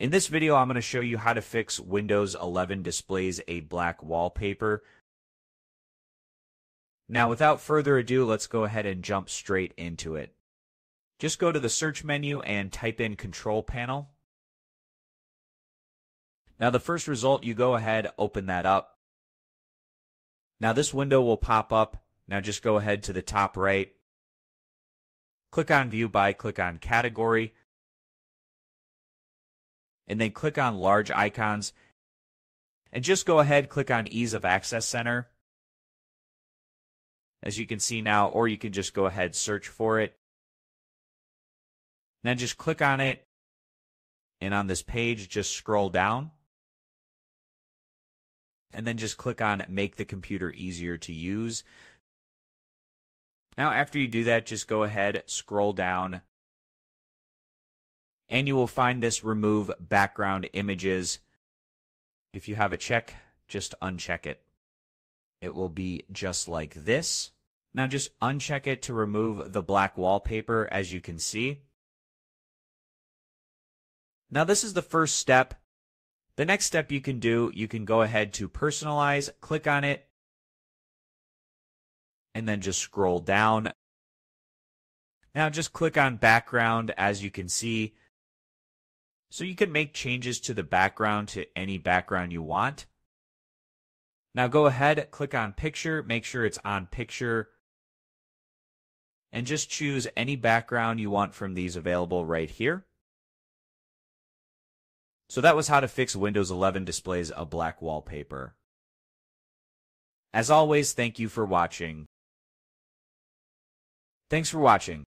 In this video, I'm going to show you how to fix Windows 11 displays a black wallpaper. Now, without further ado, let's go ahead and jump straight into it. Just go to the search menu and type in Control Panel. Now, the first result, you go ahead, open that up. Now, this window will pop up. Now, just go ahead to the top right. Click on View By, click on Category, and then click on Large Icons, and just go ahead, click on Ease of Access Center, as you can see now, or you can just go ahead, search for it. Then just click on it, and on this page, just scroll down, and then just click on Make the Computer Easier to Use. Now, after you do that, just go ahead, scroll down, and you will find this Remove Background Images. If you have a check, just uncheck it. It will be just like this. Now just uncheck it to remove the black wallpaper, as you can see. Now this is the first step. The next step you can do, you can go ahead to Personalize, click on it, and then just scroll down. Now just click on Background, as you can see. So you can make changes to the background to any background you want. Now go ahead, click on Picture, make sure it's on Picture, and just choose any background you want from these available right here. So that was how to fix Windows 11 displays a black wallpaper. As always, thank you for watching.